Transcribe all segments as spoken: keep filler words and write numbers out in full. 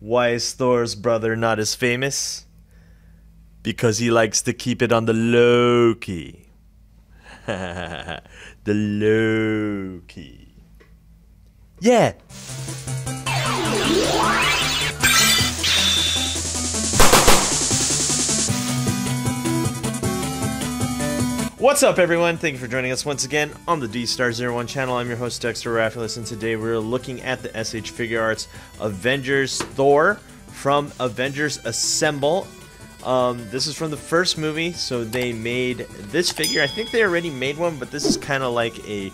Why is Thor's brother not as famous? Because he likes to keep it on the low key. The low key. Yeah! What's up, everyone? Thank you for joining us once again on the D star zero one channel. I'm your host, Dexter Arafiles, and today we're looking at the S H Figuarts Avengers Thor from Avengers Assemble. Um, this is from the first movie, so they made this figure. I think they already made one, but this is kind of like a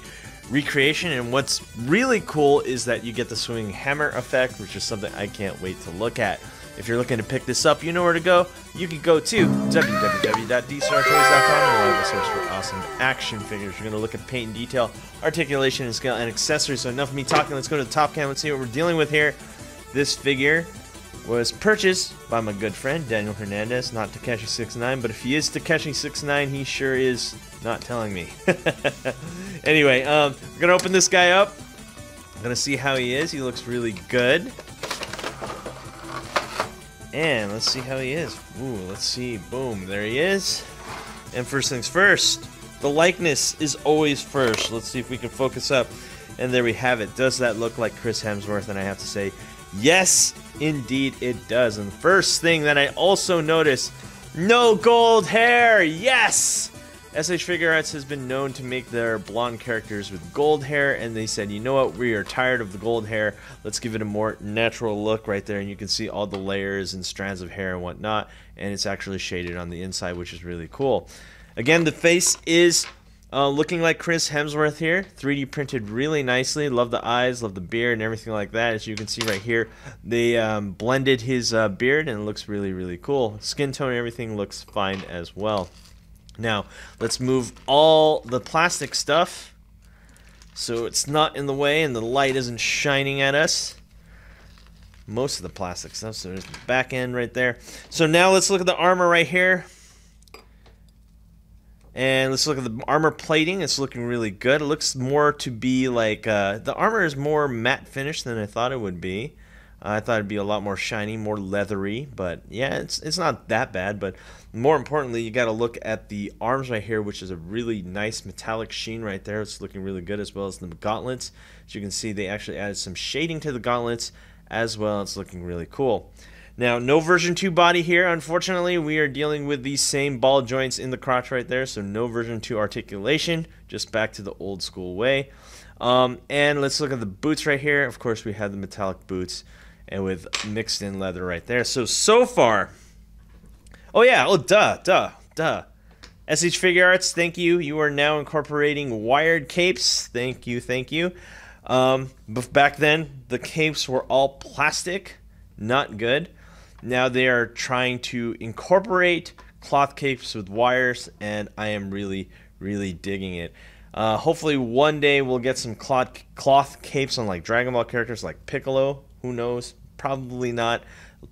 recreation, and what's really cool is that you get the swinging hammer effect, which is something I can't wait to look at. If you're looking to pick this up, you know where to go. You can go to w w w dot d star toys dot com and allow the source for awesome action figures. We're going to look at paint and detail, articulation and scale, and accessories. So enough of me talking. Let's go to the top cam. Let's see what we're dealing with here. This figure was purchased by my good friend, Daniel Hernandez, not Takeshi six nine, but if he is Takeshi six nine, he sure is not telling me. Anyway, um, we're going to open this guy up. I'm going to see how he is. He looks really good. And let's see how he is. Ooh, let's see. Boom. There he is. And first things first. The likeness is always first. Let's see if we can focus up. And there we have it. Does that look like Chris Hemsworth? And I have to say, yes, indeed it does. And first thing that I also noticed, no gold hair. Yes! S H Figuarts has been known to make their blonde characters with gold hair, and they said, you know what, we are tired of the gold hair, let's give it a more natural look right there, and you can see all the layers and strands of hair and whatnot, and it's actually shaded on the inside, which is really cool. Again, the face is uh, looking like Chris Hemsworth here, three D printed really nicely. Love the eyes, love the beard, and everything like that. As you can see right here, they um, blended his uh, beard, and it looks really, really cool. Skin tone and everything looks fine as well. Now, let's move all the plastic stuff so it's not in the way and the light isn't shining at us. Most of the plastic stuff, so there's the back end right there. So now let's look at the armor right here. And let's look at the armor plating. It's looking really good. It looks more to be like, uh, the armor is more matte finish than I thought it would be. I thought it'd be a lot more shiny, more leathery, but yeah, it's it's not that bad. But more importantly, you got to look at the arms right here, which is a really nice metallic sheen right there. It's looking really good, as well as the gauntlets. As you can see, they actually added some shading to the gauntlets as well. It's looking really cool. Now, no version two body here. Unfortunately, we are dealing with these same ball joints in the crotch right there, so no version two articulation, just back to the old school way. Um, and let's look at the boots right here. Of course, we have the metallic boots, and with mixed in leather right there. So, so far. Oh, yeah. Oh, duh, duh, duh. S H Figuarts, thank you. You are now incorporating wired capes. Thank you, thank you. Um, but back then, the capes were all plastic. Not good. Now they are trying to incorporate cloth capes with wires, and I am really, really digging it. Uh, hopefully, one day we'll get some cloth, cloth capes on like Dragon Ball characters like Piccolo. Who knows? Probably not.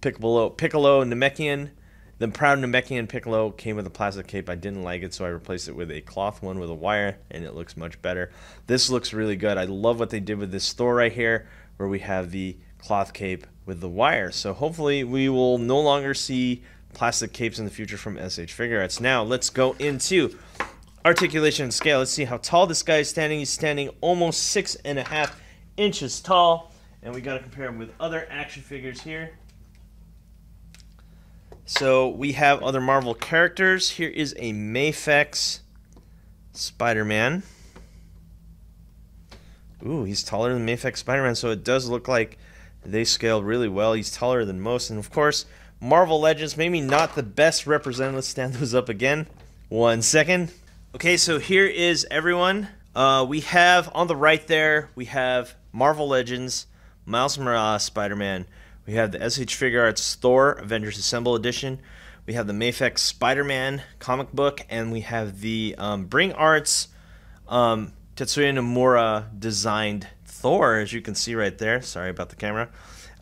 Piccolo, Piccolo Namekian. The proud Namekian Piccolo came with a plastic cape. I didn't like it, so I replaced it with a cloth one with a wire, and it looks much better. This looks really good. I love what they did with this Thor right here, where we have the cloth cape with the wire. So hopefully we will no longer see plastic capes in the future from S H Figuarts. Now let's go into articulation and scale. Let's see how tall this guy is standing. He's standing almost six and a half inches tall. And we got to compare them with other action figures here. So we have other Marvel characters. Here is a Mafex Spider-Man. Ooh, he's taller than Mafex Spider-Man, so it does look like they scale really well. He's taller than most. And of course, Marvel Legends, maybe not the best represented. Let's stand those up again. One second. Okay, so here is everyone. Uh, we have on the right there, we have Marvel Legends, Miles Morales, Spider-Man. We have the S H Figuarts Thor Avengers Assemble Edition. We have the Mafex Spider-Man comic book, and we have the um, Bring Arts um, Tetsuya Nomura designed Thor, as you can see right there. Sorry about the camera.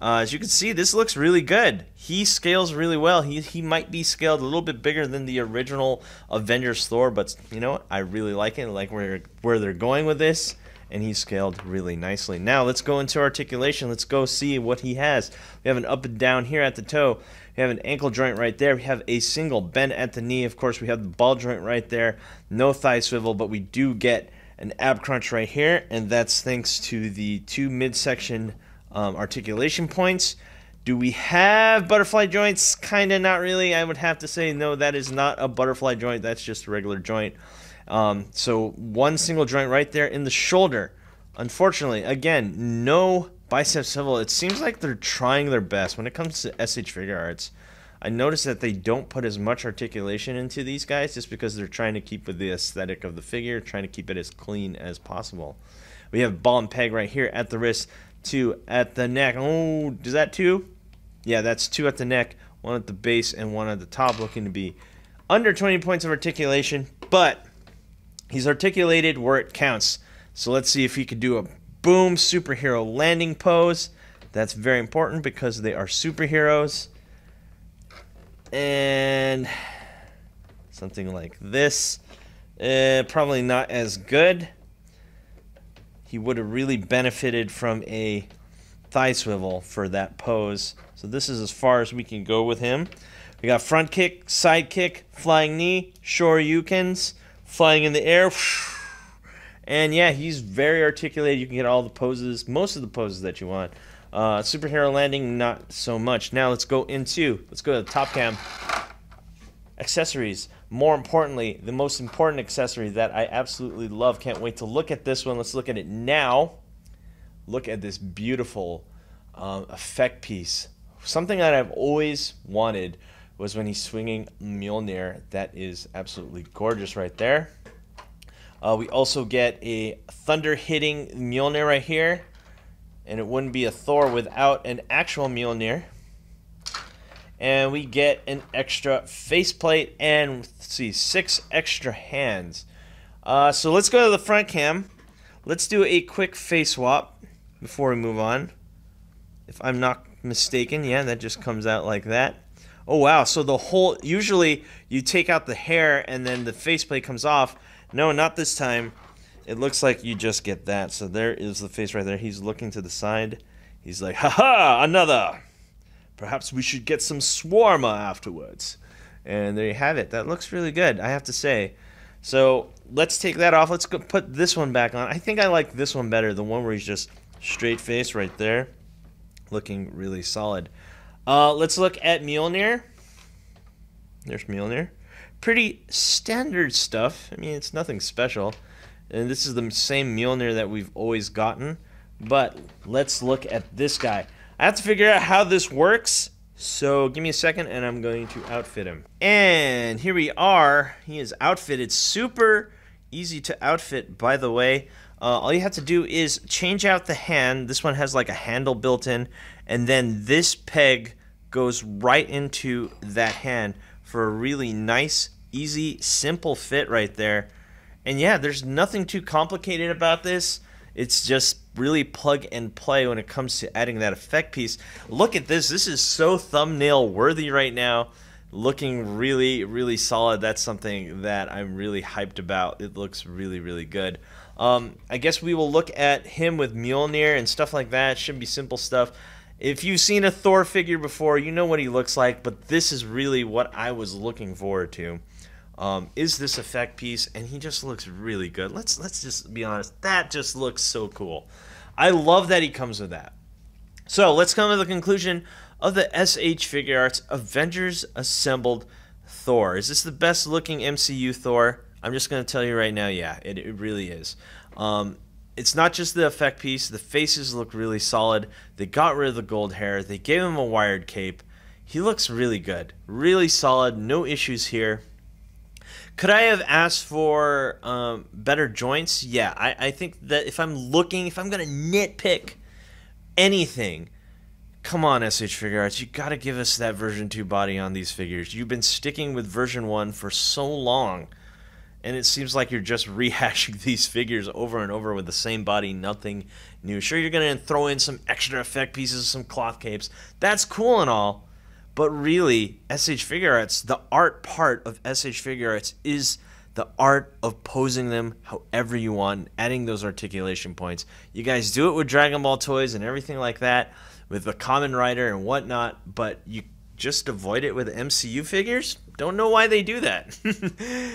Uh, as you can see, this looks really good. He scales really well. He, he might be scaled a little bit bigger than the original Avengers Thor, but you know what? I really like it. I like where, where they're going with this. and he scaled really nicely. Now let's go into articulation. Let's go see what he has. We have an up and down here at the toe. We have an ankle joint right there. We have a single bend at the knee. Of course, we have the ball joint right there. No thigh swivel, but we do get an ab crunch right here, and that's thanks to the two midsection um, articulation points. Do we have butterfly joints? Kinda, not really. I would have to say no, that is not a butterfly joint. That's just a regular joint. Um, so one single joint right there in the shoulder. Unfortunately, again, no bicep swivel. It seems like they're trying their best when it comes to S H Figuarts. I noticed that they don't put as much articulation into these guys just because they're trying to keep with the aesthetic of the figure, trying to keep it as clean as possible. We have ball and peg right here at the wrist, two at the neck. Oh, is that two? Yeah, that's two at the neck, one at the base, and one at the top, looking to be under twenty points of articulation, but he's articulated where it counts. So let's see if he could do a boom superhero landing pose. That's very important because they are superheroes. And something like this, uh, probably not as good. He would have really benefited from a thigh swivel for that pose. So this is as far as we can go with him. We got front kick, side kick, flying knee, shoryukens, flying in the air. And yeah, he's very articulated. You can get all the poses, most of the poses that you want. Uh, superhero landing, not so much. Now let's go into, let's go to the top cam. Accessories. More importantly, the most important accessory that I absolutely love. Can't wait to look at this one. Let's look at it now. Look at this beautiful um, effect piece. Something that I've always wanted was when he's swinging Mjolnir. That is absolutely gorgeous right there. Uh, we also get a thunder hitting Mjolnir right here. And it wouldn't be a Thor without an actual Mjolnir. And we get an extra faceplate and, let's see, six extra hands. Uh, so let's go to the front cam. Let's do a quick face swap before we move on. If I'm not mistaken, yeah, that just comes out like that. Oh, wow, so the whole, usually you take out the hair and then the faceplate comes off. No, not this time. It looks like you just get that. So there is the face right there. He's looking to the side. He's like, haha, another. Perhaps we should get some shawarma afterwards. And there you have it. That looks really good, I have to say. So let's take that off. Let's go put this one back on. I think I like this one better, the one where he's just straight face right there. Looking really solid. Uh, let's look at Mjolnir. There's Mjolnir. Pretty standard stuff. I mean, it's nothing special. And this is the same Mjolnir that we've always gotten. But let's look at this guy. I have to figure out how this works. So give me a second and I'm going to outfit him. And here we are. He is outfitted. Super easy to outfit, by the way. Uh, all you have to do is change out the hand. This one has like a handle built in. And then this peg goes right into that hand for a really nice, easy, simple fit right there. And yeah, there's nothing too complicated about this. It's just really plug and play when it comes to adding that effect piece. Look at this. This is so thumbnail worthy right now. Looking really, really solid. That's something that I'm really hyped about. It looks really, really good. Um, I guess we will look at him with Mjolnir and stuff like that. Should be simple stuff. If you've seen a Thor figure before, you know what he looks like. But this is really what I was looking forward to. Um, is this effect piece, and he just looks really good. Let's let's just be honest. That just looks so cool. I love that he comes with that. So let's come to the conclusion of the S H Figuarts Avengers Assembled Thor. Is this the best looking M C U Thor? I'm just going to tell you right now, yeah, it, it really is. Um, it's not just the effect piece. The faces look really solid. They got rid of the gold hair. They gave him a wired cape. He looks really good. Really solid. No issues here. Could I have asked for um, better joints? Yeah, I, I think that if I'm looking, if I'm going to nitpick anything, come on, S H Figuarts, you got to give us that version two body on these figures. You've been sticking with version one for so long, and it seems like you're just rehashing these figures over and over with the same body, nothing new. Sure, you're going to throw in some extra effect pieces, some cloth capes. That's cool and all. But really, S H Figuarts, the art part of S H Figuarts is the art of posing them however you want, adding those articulation points. You guys do it with Dragon Ball toys and everything like that, with the Kamen Rider and whatnot, but you just avoid it with M C U figures? Don't know why they do that.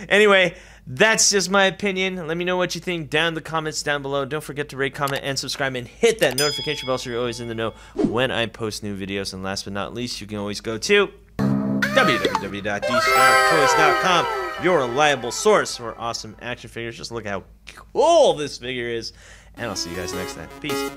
Anyway, that's just my opinion. Let me know what you think down in the comments down below. Don't forget to rate, comment, and subscribe, and hit that notification bell so you're always in the know when I post new videos. And last but not least, you can always go to w w w dot d star toys dot com, your reliable source for awesome action figures. Just look how cool this figure is, and I'll see you guys next time. Peace.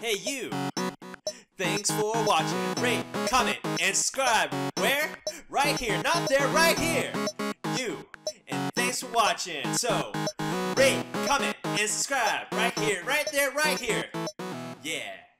Hey you! Thanks for watching. Rate, comment, and subscribe. Where? Right here, not there, right here. You. And thanks for watching. So, rate, comment, and subscribe. Right here, right there, right here. Yeah.